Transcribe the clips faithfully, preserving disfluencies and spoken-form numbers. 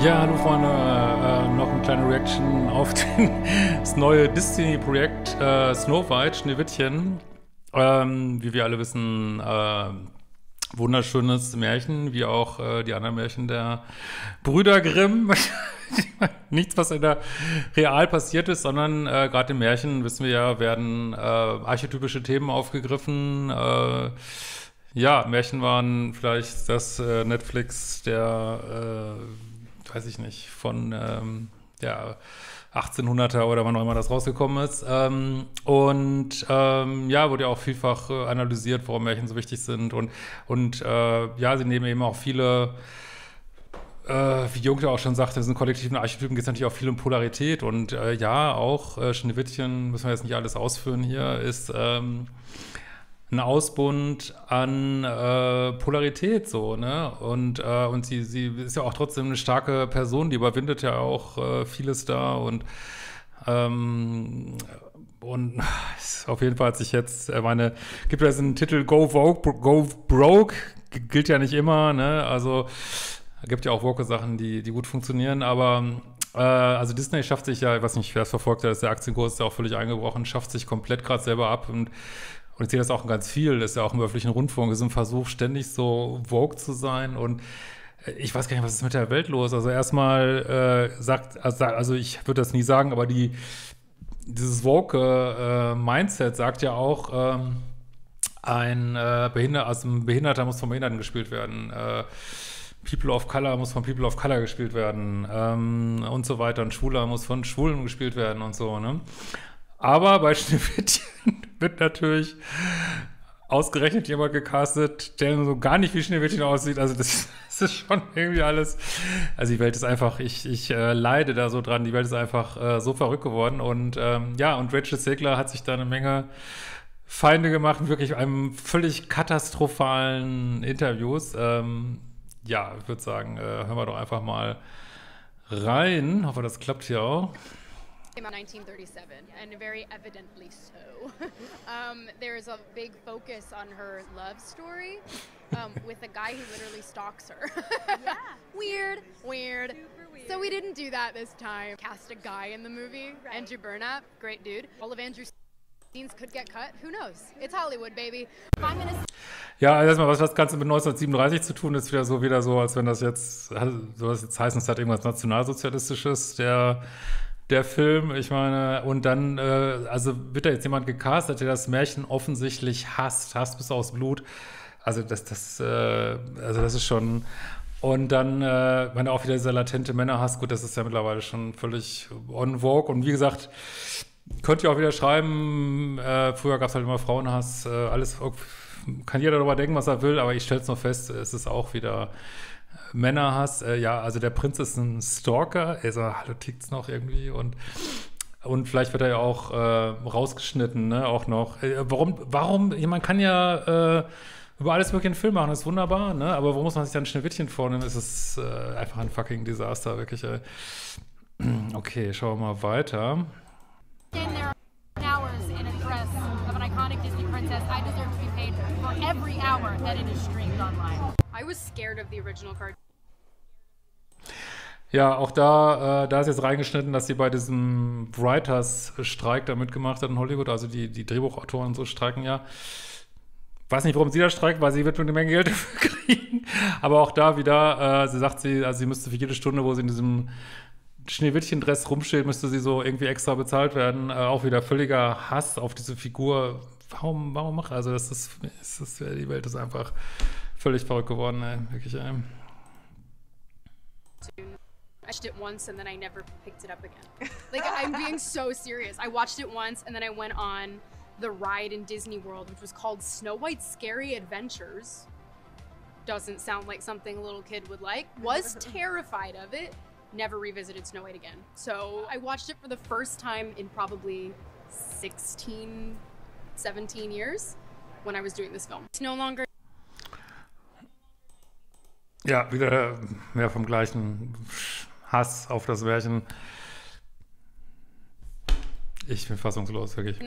Ja, hallo Freunde, äh, noch eine kleine Reaction auf den, das neue Disney-Projekt äh, Snow White, Schneewittchen. Ähm, wie wir alle wissen, äh, wunderschönes Märchen, wie auch äh, die anderen Märchen der Brüder Grimm. Nichts, was in der real passiert ist, sondern äh, gerade im Märchen, wissen wir ja, werden äh, archetypische Themen aufgegriffen. Äh, ja, Märchen waren vielleicht das äh, Netflix der, äh, weiß ich nicht, von ähm, ja, achtzehnhunderter oder wann auch immer das rausgekommen ist. Ähm, und ähm, ja, wurde ja auch vielfach äh, analysiert, warum Märchen so wichtig sind. Und, und äh, ja, sie nehmen eben auch viele... Äh, wie Jung ja auch schon sagte, in diesen kollektiven Archetypen geht es natürlich auch viel um Polarität. Und äh, ja, auch äh, Schneewittchen, müssen wir jetzt nicht alles ausführen hier, ist ähm, ein Ausbund an äh, Polarität so, ne? Und, äh, und sie, sie ist ja auch trotzdem eine starke Person, die überwindet ja auch äh, vieles da. Und, ähm, und auf jeden Fall hat sich jetzt, äh, meine, gibt ja diesen Titel Go Vogue, Go Broke, gilt ja nicht immer, ne? Also, es gibt ja auch Woke-Sachen, die, die gut funktionieren, aber äh, also Disney schafft sich ja, ich weiß nicht, wer es verfolgt hat, ist der Aktienkurs ist ja auch völlig eingebrochen, schafft sich komplett gerade selber ab und, und ich sehe das auch ganz viel, das ist ja auch im öffentlichen Rundfunk, ist ein Versuch, ständig so woke zu sein und ich weiß gar nicht, was ist mit der Welt los, also erstmal äh, sagt, also ich würde das nie sagen, aber die dieses Woke-Mindset äh, sagt ja auch, ähm, ein, äh, Behinder, also ein Behinderter muss vom Behinderten gespielt werden, äh, People of Color muss von People of Color gespielt werden ähm, und so weiter. Ein Schwuler muss von Schwulen gespielt werden und so, ne? Aber bei Schneewittchen wird natürlich ausgerechnet jemand gecastet, der so gar nicht wie Schneewittchen aussieht. Also das, das ist schon irgendwie alles... Also die Welt ist einfach... Ich, ich äh, leide da so dran. Die Welt ist einfach äh, so verrückt geworden. Und ähm, ja, und Rachel Ziegler hat sich da eine Menge... Feinde gemacht in wirklich einem völlig katastrophalen Interviews. Ähm, ja, ich würde sagen, äh, hören wir doch einfach mal rein. Hoffe, das klappt hier auch. nineteen thirty-seven, and very evidently so. Um, there's a big focus on her love story um, with a guy who literally stalks her. Yeah. Weird. Weird. Super weird. So we didn't do that this time. Cast a guy in the movie. Right. Andrew Burnap, great dude. All of Andrew's scenes could get cut. Who knows? It's Hollywood, baby. Five minutes. Ja, also erstmal, was das Ganze mit neunzehnhundertsiebenunddreißig zu tun, ist wieder so, wieder so, als wenn das jetzt, soll das jetzt heißen, es hat irgendwas Nationalsozialistisches, der, der Film, ich meine, und dann, äh, also wird da jetzt jemand gecastet, der das Märchen offensichtlich hasst, hasst bis aufs Blut, also das, das, äh, also das ist schon, und dann, äh, meine auch wieder dieser latente Männerhass, gut, das ist ja mittlerweile schon völlig on vogue, und wie gesagt, könnt ihr auch wieder schreiben, äh, früher gab es halt immer Frauenhass, äh, alles, kann jeder darüber denken, was er will, aber ich stelle es nur fest, es ist auch wieder Männerhass. Äh, ja, also der Prinz ist ein Stalker, also hallo, tickt's noch irgendwie und, und vielleicht wird er ja auch äh, rausgeschnitten, ne, auch noch. Äh, warum, warum, man kann ja äh, über alles mögliche einen Film machen, das ist wunderbar, ne, aber warum muss man sich dann Schneewittchen vornehmen? Es ist äh, einfach ein fucking Desaster, wirklich, ey. Okay, schauen wir mal weiter. In there hours in a dress of an iconic Disney princess, I deserve to be paid for every hour that it is streamed online. I was scared of the original card. Ja, auch da, äh, da ist jetzt reingeschnitten, dass sie bei diesem Writers-Streik da mitgemacht hat in Hollywood, also die, die Drehbuchautoren und so streiken ja. Weiß nicht, warum sie da streikt, weil sie wird nur eine Menge Geld dafür kriegen. Aber auch da wieder, äh, sie sagt, sie, also sie müsste für jede Stunde, wo sie in diesem Schneewittchen-Dress rumsteht, müsste sie so irgendwie extra bezahlt werden. Äh, auch wieder völliger Hass auf diese Figur. Warum, warum macht also das ist, ist, ist, die Welt ist einfach völlig verrückt geworden, ey. Wirklich, ey. I watched it once and then I never picked it up again. Like, I'm being so serious. I watched it once and then I went on the ride in Disney World, which was called Snow White's Scary Adventures. Doesn't sound like something a little kid would like. Was terrified of it. Never revisited Snow White again. So I watched it for the first time in probably sixteen, seventeen years when I was doing this film. It's no longer. Ja, wieder mehr vom gleichen Hass auf das Märchen. Ich bin fassungslos, wirklich.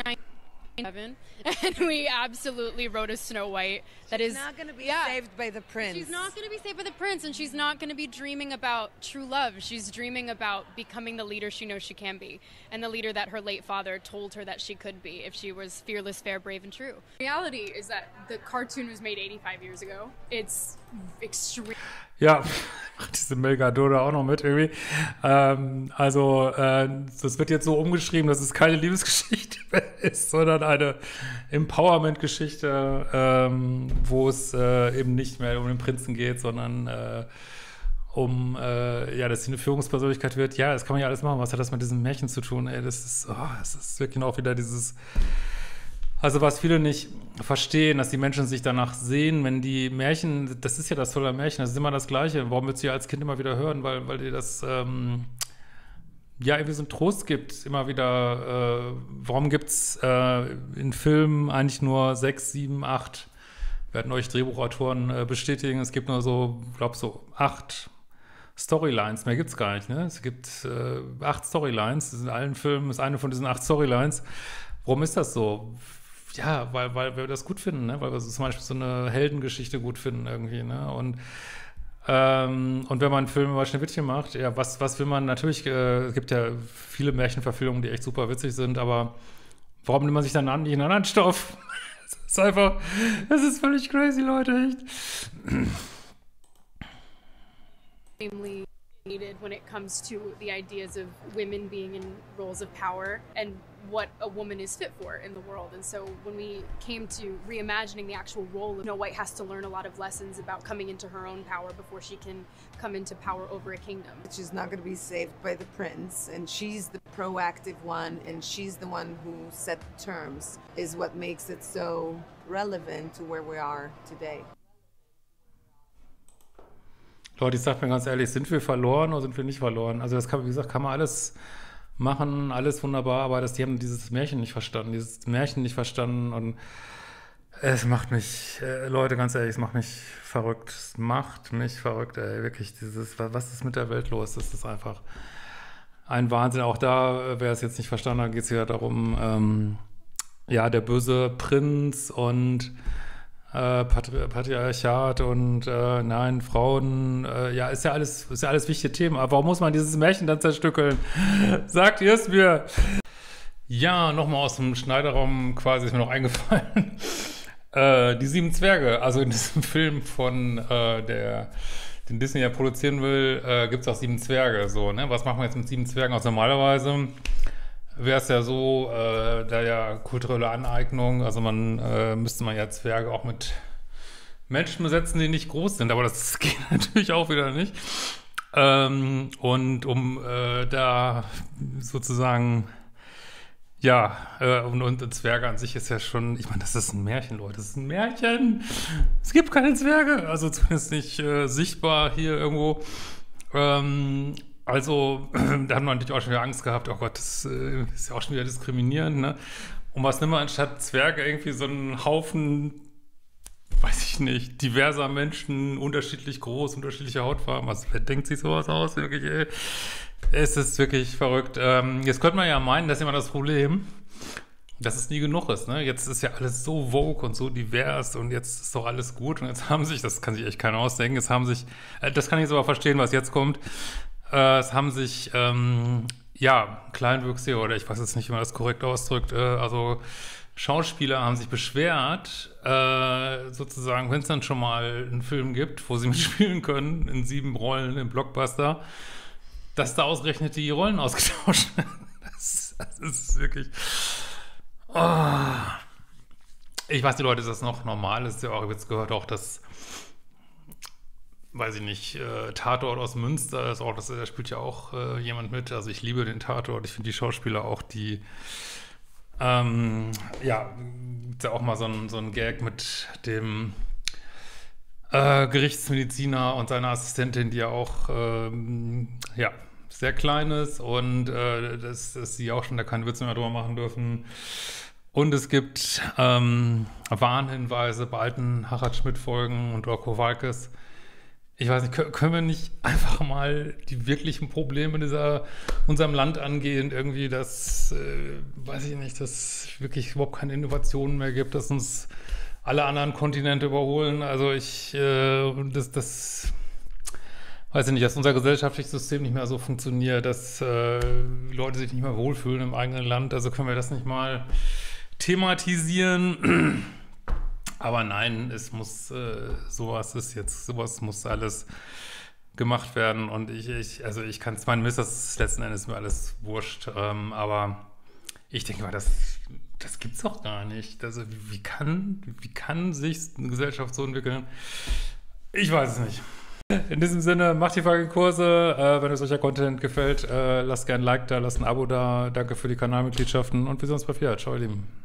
eleven, and we absolutely wrote a Snow White that she's is not going to be yeah, saved by the prince. She's not going to be saved by the prince, and she's not going to be dreaming about true love. She's dreaming about becoming the leader she knows she can be, and the leader that her late father told her that she could be if she was fearless, fair, brave, and true. Reality is that the cartoon was made eighty-five years ago. It's extreme. Ja, diese Melgadora auch noch mit irgendwie. Ähm, also, äh, das wird jetzt so umgeschrieben, dass es keine Liebesgeschichte mehr ist, sondern eine Empowerment-Geschichte, ähm, wo es äh, eben nicht mehr um den Prinzen geht, sondern äh, um, äh, ja, dass sie eine Führungspersönlichkeit wird. Ja, das kann man ja alles machen. Was hat das mit diesem Märchen zu tun? Ey, das ist, oh, das ist wirklich auch wieder dieses... Also was viele nicht verstehen, dass die Menschen sich danach sehen, wenn die Märchen, das ist ja das tolle Märchen, das ist immer das Gleiche. Warum willst du ja als Kind immer wieder hören? Weil, weil dir das ähm, ja irgendwie so einen Trost gibt, immer wieder. Äh, warum gibt's äh, in Filmen eigentlich nur sechs, sieben, acht, werden euch Drehbuchautoren äh, bestätigen, es gibt nur so, glaub so acht Storylines, mehr gibt's gar nicht, ne? Es gibt äh, acht Storylines, das ist in allen Filmen, ist eine von diesen acht Storylines. Warum ist das so? Ja, weil, weil wir das gut finden, ne? Weil wir zum Beispiel so eine Heldengeschichte gut finden irgendwie, ne? Und, ähm, und wenn man einen Film über Schneewittchen macht, ja, was, was will man natürlich, äh, es gibt ja viele Märchenverfilmungen, die echt super witzig sind, aber warum nimmt man sich dann an, nicht einen anderen Stoff? Es ist einfach, es ist völlig crazy, Leute, echt. Needed when it comes to the ideas of women being in roles of power and what a woman is fit for in the world. And so when we came to reimagining the actual role, Snow White has to learn a lot of lessons about coming into her own power before she can come into power over a kingdom. She's not going to be saved by the prince, and she's the proactive one, and she's the one who set the terms, is what makes it so relevant to where we are today. Leute, ich sag mir ganz ehrlich, sind wir verloren oder sind wir nicht verloren? Also das kann, wie gesagt, kann man alles machen, alles wunderbar, aber das, die haben dieses Märchen nicht verstanden, dieses Märchen nicht verstanden und es macht mich, äh, Leute, ganz ehrlich, es macht mich verrückt, es macht mich verrückt, ey, wirklich, dieses, was ist mit der Welt los? Das ist einfach ein Wahnsinn, auch da, wer es jetzt nicht verstanden hat, geht es wieder darum, ähm, ja, der böse Prinz und Äh, Patri Patriarchat und äh, nein, Frauen, äh, ja, ist ja alles, ist ja alles wichtige Themen, aber warum muss man dieses Märchen dann zerstückeln? Sagt ihr es mir? Ja, nochmal aus dem Schneiderraum quasi ist mir noch eingefallen. äh, die sieben Zwerge, also in diesem Film von äh, der, den Disney ja produzieren will, äh, gibt es auch sieben Zwerge, so, ne? Was machen wir jetzt mit sieben Zwergen aus normalerweise? Wäre es ja so, äh, da ja kulturelle Aneignung, also man äh, müsste man ja Zwerge auch mit Menschen besetzen, die nicht groß sind, aber das geht natürlich auch wieder nicht. Ähm, und um äh, da sozusagen, ja, äh, und, und Zwerge an sich ist ja schon, ich meine, das ist ein Märchen, Leute, das ist ein Märchen. Es gibt keine Zwerge, also zumindest nicht äh, sichtbar hier irgendwo. Ähm, Also, da haben wir natürlich auch schon wieder Angst gehabt, oh Gott, das äh, ist ja auch schon wieder diskriminierend, ne? Und was nimmt man anstatt Zwerge irgendwie so einen Haufen, weiß ich nicht, diverser Menschen, unterschiedlich groß, unterschiedliche Hautfarben, also wer denkt sich sowas aus, wirklich, ey? Es ist wirklich verrückt. Ähm, jetzt könnte man ja meinen, das ist immer das Problem, dass es nie genug ist, ne? Jetzt ist ja alles so woke und so divers und jetzt ist doch alles gut und jetzt haben sich, das kann sich echt keiner ausdenken, jetzt haben sich, äh, das kann ich jetzt aber verstehen, was jetzt kommt. Es haben sich, ähm, ja, Kleinwüchsige, oder ich weiß jetzt nicht, wie man das korrekt ausdrückt, äh, also Schauspieler haben sich beschwert, äh, sozusagen, wenn es dann schon mal einen Film gibt, wo sie mitspielen können, in sieben Rollen im Blockbuster, dass da ausgerechnet die Rollen ausgetauscht werden. Das, das ist wirklich... Oh. Ich weiß, die Leute, ist das noch normal? Das ist ja auch, jetzt gehört auch, dass... weiß ich nicht, äh, Tatort aus Münster, das auch, das, da spielt ja auch äh, jemand mit, also ich liebe den Tatort, ich finde die Schauspieler auch, die, ähm, ja, gibt's ja auch mal so ein, so ein Gag mit dem äh, Gerichtsmediziner und seiner Assistentin, die ja auch, ähm, ja, sehr klein ist und äh, dass das sie auch schon da keine Witze mehr drüber machen dürfen. Und es gibt ähm, Warnhinweise bei alten Harald Schmidt-Folgen und Orko Walkes, Ich weiß nicht, können wir nicht einfach mal die wirklichen Probleme dieser unserem Land angehen? Irgendwie, dass, äh, weiß ich nicht, dass es wirklich überhaupt keine Innovationen mehr gibt, dass uns alle anderen Kontinente überholen. Also ich, äh, das, das, weiß ich nicht, dass unser gesellschaftliches System nicht mehr so funktioniert, dass äh, Leute sich nicht mehr wohlfühlen im eigenen Land. Also können wir das nicht mal thematisieren? Aber nein, es muss, äh, sowas ist jetzt, sowas muss alles gemacht werden. Und ich, ich also ich kann es meinen, Mist, das ist letzten Endes mir alles wurscht. Ähm, aber ich denke mal, das, das gibt es doch gar nicht. Also wie, wie, kann, wie kann sich eine Gesellschaft so entwickeln? Ich weiß es nicht. In diesem Sinne, macht die Fragekurse. Äh, wenn euch solcher Content gefällt, äh, lasst gerne ein Like da, lasst ein Abo da. Danke für die Kanalmitgliedschaften und wir sehen uns bei Fiat. Ciao, ihr Lieben.